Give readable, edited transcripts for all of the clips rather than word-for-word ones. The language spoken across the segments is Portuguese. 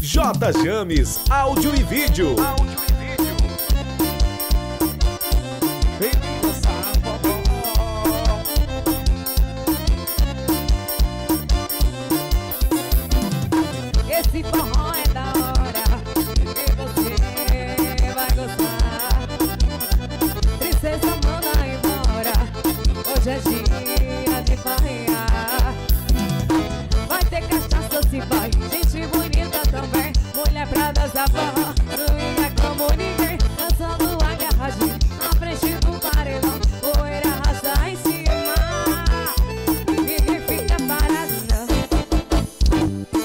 J.James Áudio e Vídeo. Esse forró é da hora e você vai gostar. Princesa, manda embora, hoje é dia de farrear. Vai ter cachaça, se vai, gente bonita também, mulher pra dançar forró, não é como ninguém. Dançando a garragem, na frente do paredão, poeira arrasa em cima, ninguém fica parado não.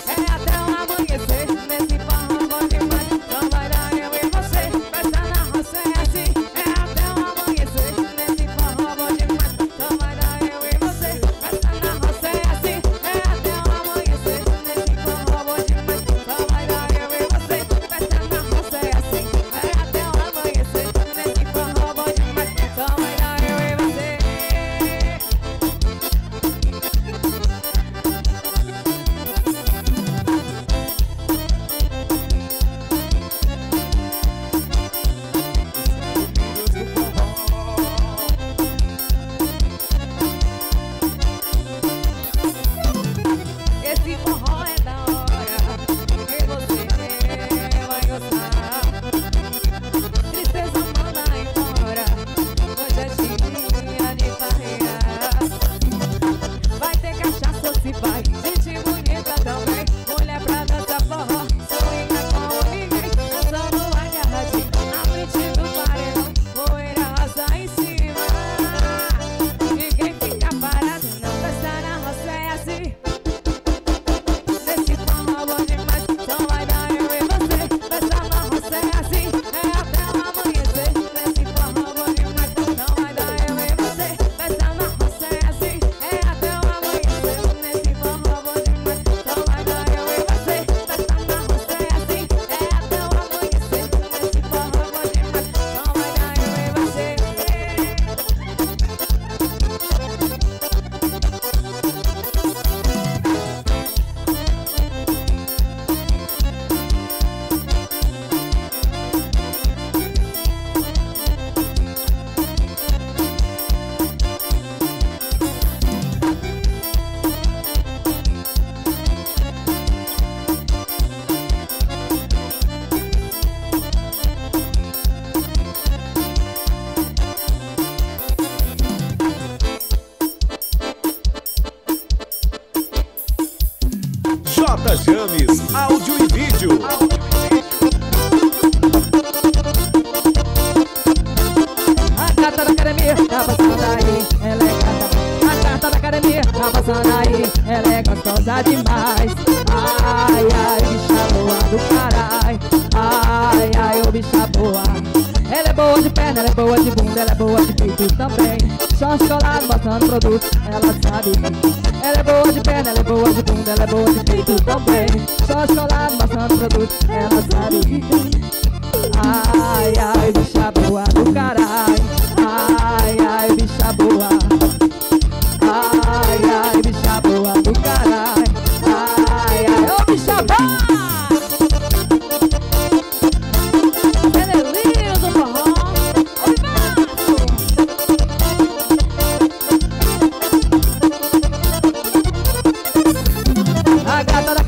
É até o amanhecer, nesse forró pode mais, só vai dar eu e você. Festa na roça é assim, é até o amanhecer, nesse forró pode mais, só vai dar eu e você. Festa na roça é assim, é até o amanhecer, nesse forró pode mais, só vai dar eu e você. Festa na roça é assim, é até o amanhecer, nesse forró pode mais, só vai dar eu e você. Esse forró é da hora e você vai gostar. Tristeza manda embora, hoje é dia de farrear. Vai ter cachaça, se vai, gente bonita também, mulher pra dançar forró, sonha com ninguém. Dançando agarradinho, na frente do paredão, poeira arrasa em cima, ninguém fica parado não. Festa na roça é assim, nesse forró bom demais, só vai dar eu e você. Festa na roça é assim, é até o amanhecer, nesse forró bom demais, só vai dar eu e você. Festa na roça é assim, é até o amanhecer, nesse forró bom demais, só vai dar eu e você. Festa na roça é assim, é até o amanhecer, nesse forró bom demais, só vai dar eu e você. J.James Áudio e Vídeo. A carta da academia tá passando aí, ela é gata. A carta da academia tá passando aí, ela é gostosa demais. Ai, ai, bicha boa do caralho. Ai, ai, ô bicha boa. Ela é boa de perna, ela é boa de bunda, ela é boa de peito também. Short colado, bastante produto, ela sabe. Ela é boa de perna, ela é boa de bunda, ela é boa de peito também. Short colado, bastante produto, ela sabe. Ai, ai, bicha boa do caralho. Ai, ai, bicha boa. Ai, ai, bicha boa do caralho. Ai, ai, ô bicha boa. Belezinha do forró. Oi, Marcos. A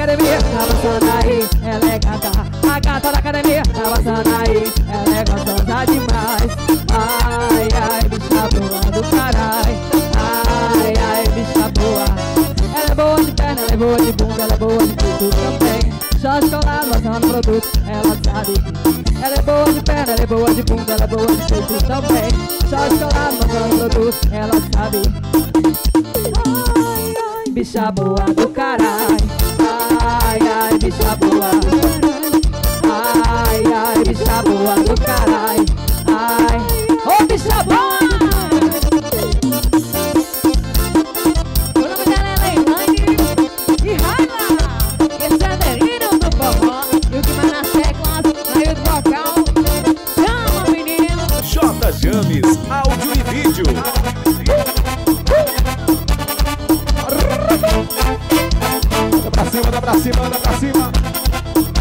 gata da academia tá passando aí, ela é gata. A gata da academia tá passando aí, ela é gostosa demais. Ai, ai, bicha boa do caralho. Ai, ai, bicha boa. Ela é boa de perna, ela é boa de bunda, ela é boa de tudo também. Short colado, lançando produto, ela sabe. Ela é boa de perna, ela é boa de bunda, ela é boa de tudo também. Short colado, lançando produto, ela sabe. Ai, ai, bicha boa do caralho. Ai, ai, bicha boa. Ai, ai, bicha boa do caralho. Ai, ô bicha boa. Meu nome dela é Leilane e Raila. Esse é delírio do forró e o que mais nas teclas, meio do vocal. Chama, menino. J.James Áudio e Vídeo. Anda pra cima, anda pra cima, anda pra cima.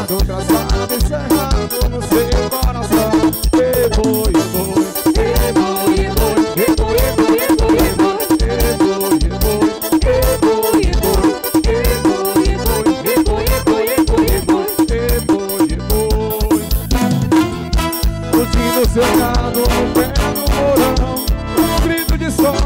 encerrado, traçado encerrado no seu coração. Eboi, eboi, eboi, eboi, eboi, eboi, eboi, eboi, eboi, eboi, eboi, eboi, curtindo seu gado no pé do morão, um grito de sorte.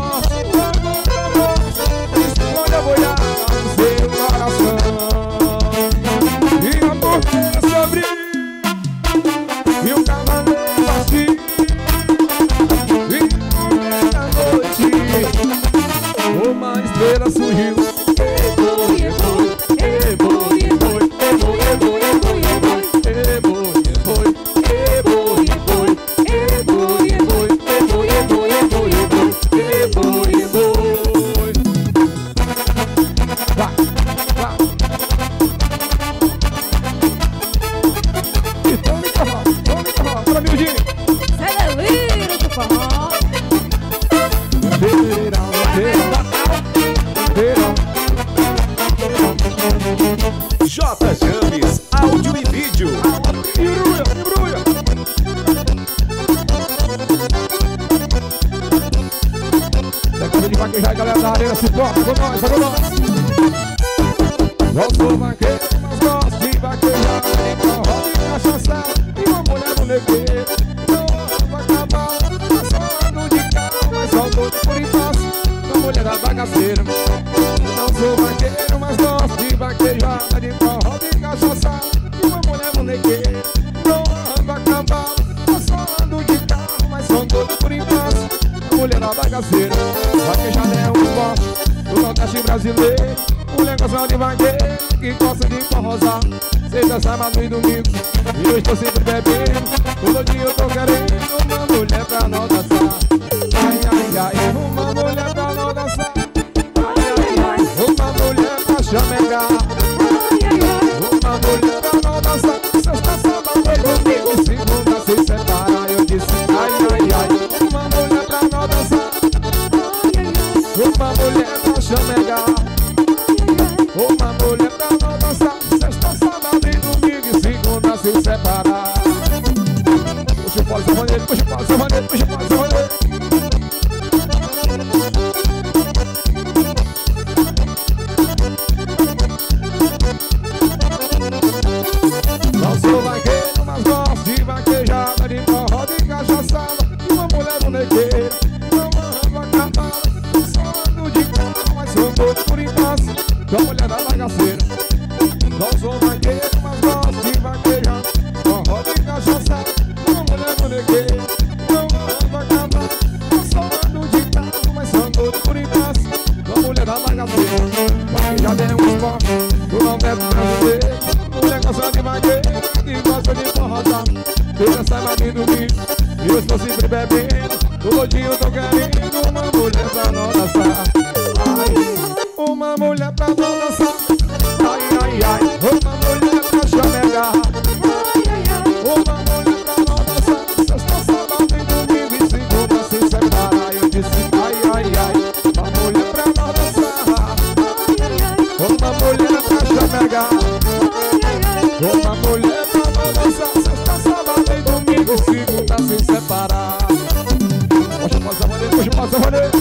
J.James Áudio e Vídeo. Embrulha, embrulha. De vaquejar, galera da arena, suporta. Vamos nós. Não sou vaqueiro, mas gosto de vaquejar. Então rola e cachaça e uma mulher no legueiro. Não ando pra acabar, passando de carro, mas só tô por em paz na mulher da bagaceira. Não sou vaqueiro, mas gosto de vaquejar. Então roda e cachaça e uma mulher no legueiro. Não ando a cavalo, eu só ando de carro, mas só todo por enquanto a mulher na bagaceira. Vaquejada é um esporte do Nordeste brasileiro. Mulher gosta de vaqueiro, que gosta de forrosar. Sexta, sábado e domingo, e eu estou sempre bebendo. Todo dia eu tô querendo uma mulher pra nós dançar. Ai, ai, ai, uma mulher pra nós dançar. Ai, ai, ai, uma mulher pra chamegar. Uma mulher pra nós dançar. Sexta, sábado e domingo, segunda, se separa. Eu disse, ai, ai, ai, uma mulher pra nós dançar. Uma mulher pra chamegar. Uma mulher pra nós dançar. Sexta, sábado e domingo, segunda, se separa. Puxa o pau, savanete, puxa o pau, savanete, puxa o pau, savanete. Sou mulher da bagaceira, não sou vaqueiro, mas gosto de vaquejar. Com roda e cachaça, uma mulher no negueiro. Não ando a cavalo, eu só ando de carro, mas sou todo por enquanto. Sou mulher da bagaceira, vaquejada é um esporte do Nordeste brasileiro. Mulher gosta de vaqueiro, que gosta de forrosar. Sexta, sábado e domingo, e eu estou sempre bebendo. Todo dia eu tô querendo uma mulher pra nós dançar. Uma mulher pra nós dançar, ai, ai, ai. Uma mulher pra chamegar, ai, ai, ai. Uma mulher pra nós dançar. Sexta, sábado e domingo, e segunda, se separar. Eu disse, ai, ai, ai. Uma mulher pra nós dançar, ai, ai, ai. Uma mulher pra chamegar, ai, ai, ai. Uma mulher pra nós dançar. Sexta, sábado e domingo, e segunda, se separar. Hoje passa a valer, hoje passa a valer.